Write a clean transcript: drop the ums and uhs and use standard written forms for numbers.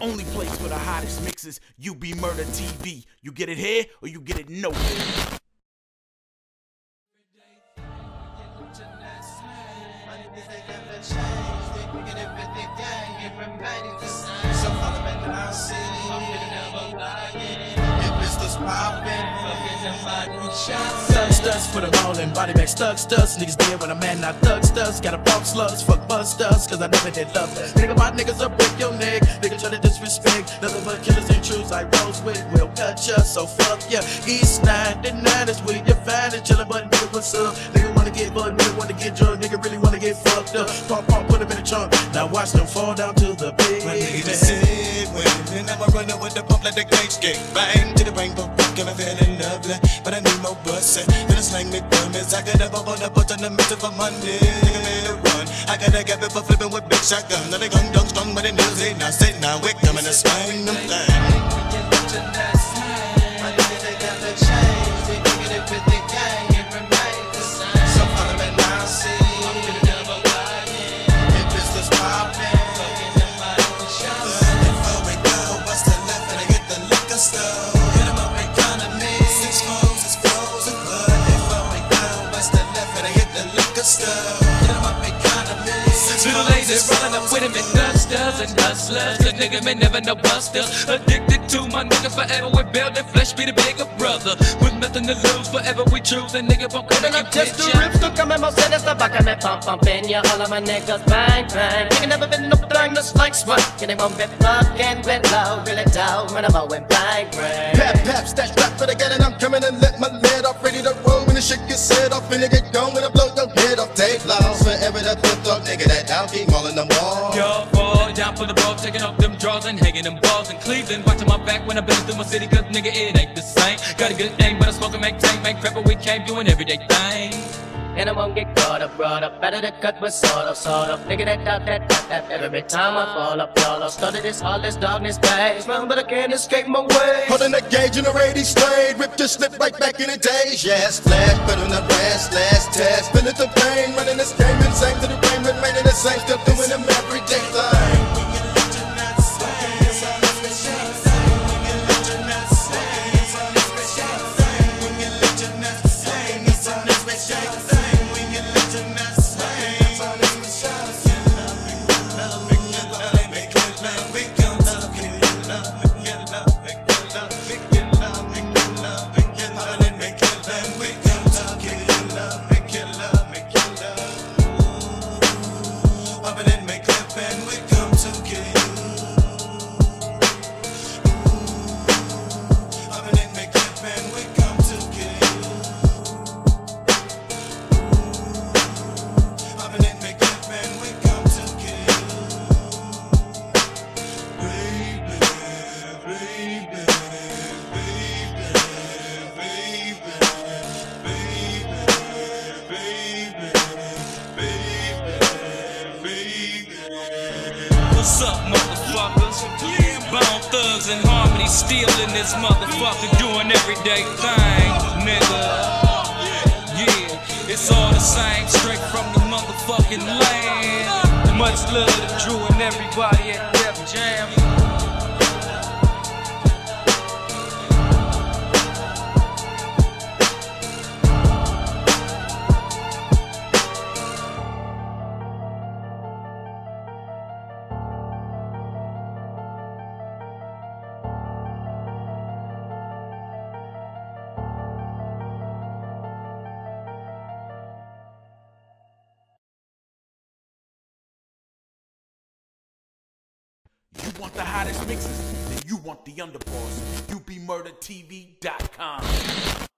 Only place for the hottest mixes, UB Murder TV. You get it here or you get it nowhere. Thug studs for the ballin', body back stuck studs. Niggas dead when I'm mad, not thug studs. Gotta bump slugs, fuck bust studs, cause I never did love us. Nigga, my niggas up break your neck. Nigga try to disrespect, nothing but killers and truths like Rosewood. We'll cut ya, so fuck ya. East 99 is where you find it. Chillin', but nigga, what's up? Nigga wanna get butt, nigga wanna get drunk, nigga really wanna get fucked up. Pump, pump, put him in the trunk. Now watch them fall down to the pit. My nigga just sit with, and I'ma run up with the pump like the cage get bang to the rainbow. I'm feeling lovely, but I need more bussin'. Gonna slang me dummies. I got up on the button the middle for Monday. Nigga made a run. I got a gap for flipping with big shotgun. Now they gun dumb strong, but they news ain't now sitting. Now we're coming to swing them things. Little lazy's running up with him and dusters and hustlers. The nigga may never know busters. Addicted to my nigga forever. We build that flesh, be the bigger brother. With nothing to lose, forever we choose. And nigga won't come and get ya. Tú comemos en esta vaca, me pump, pump in ya. All of my niggas bang, bang. Nigga never been up blind, just like swag. Yeah, they won't be fucking with low. Really down, when I'm out and bang, bang. Pap, pap, stash rap for the get it. I'm coming and let my lid off. Ready to roll when the shit gets set off. When you get going, when I blow your head off. Take loss forever that put up, nigga, that I'll be mauling them all. Yo, boy, down for the ball, taking off them drawers and hanging them balls in Cleveland. Watching my back when I build through my city, cause nigga, it ain't the same. Got a good name, but I smoke and make tank, make crap, but we came doing everyday things. And I won't get caught up, brought up. Better the cut was sort of. Nigga that doubt that. Every time I fall up. Started this all this darkness days. Run, but I can't escape my way. Holding the gauge in the radio straight. Ripped the slip right back in the days. Yeah, splash, but on the rest, last test. Feeling the pain, running this game and same to the game. Remaining the same, still doing them everyday things. What's up, motherfuckers? Bone Thugs and Harmony still in this motherfucker doing everyday things, nigga. Yeah, it's all the same, straight from the motherfucking land. Much love to Drew and everybody at Def Jam. You want the hottest mixes, then you want the underboss. UBMurdaTV.com